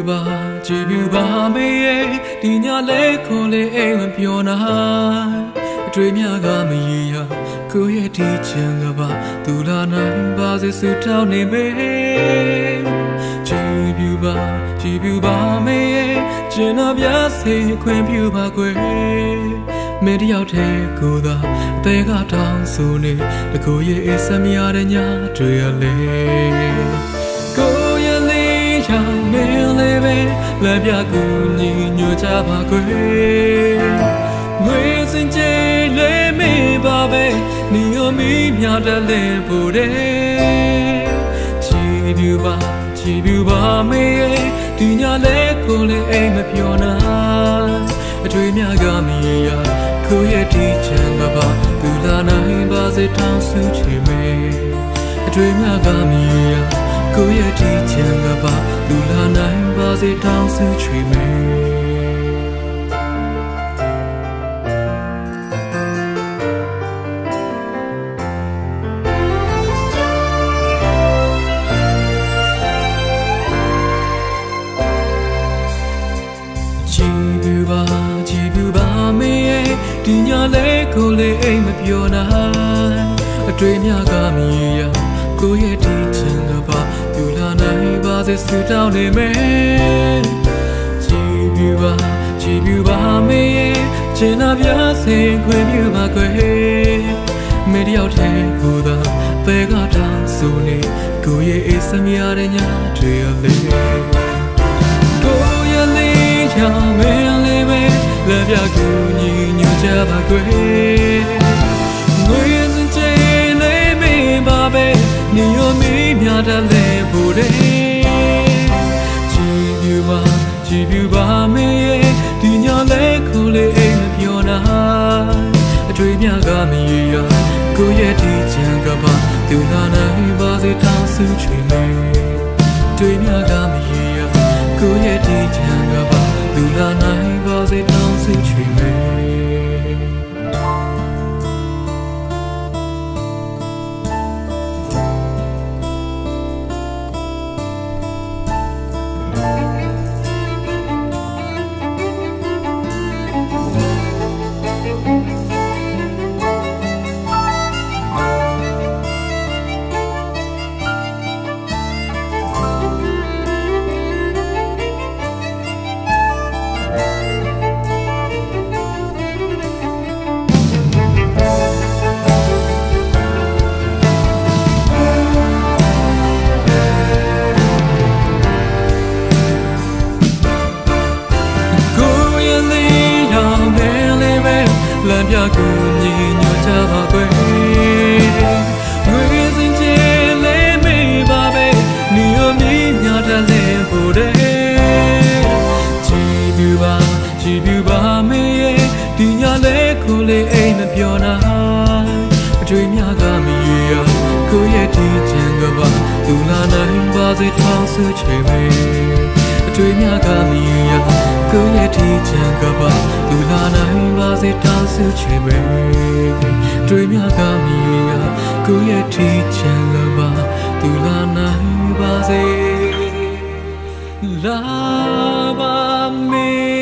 一表吧，没的伢来可来爱问表那，追伢个没一样，可也提前个吧，都拉那把这水找你没。一表吧，没只那边谁困表吧归，没的要太孤单，带个长寿呢，那可也什么样的伢追呀来。 来别顾你牛家把鬼，我曾经来没把背，你我没妙的来不得。只表吧没，对伢来可来爱没飘那，追伢个没呀，可也提前个吧，不拉那把在当手去没，追伢个没呀。 可也提前个吧，路拉难把这当时去没。 到你没？只表吧没，只那边谁会表吧归？没得要太孤单，别个当素你，故意一三秒的伢追呀来。故意离家没来没，来边故意牛家吧归。我曾经来没把背，你又没秒的来不得。 只表吧没，对伢来可来爱没表那，追伢个没呀，可也提前个吧，都拉那把在当手去没，追伢个没呀，可也提前个吧，都拉那把在当手去没。 拉吧没。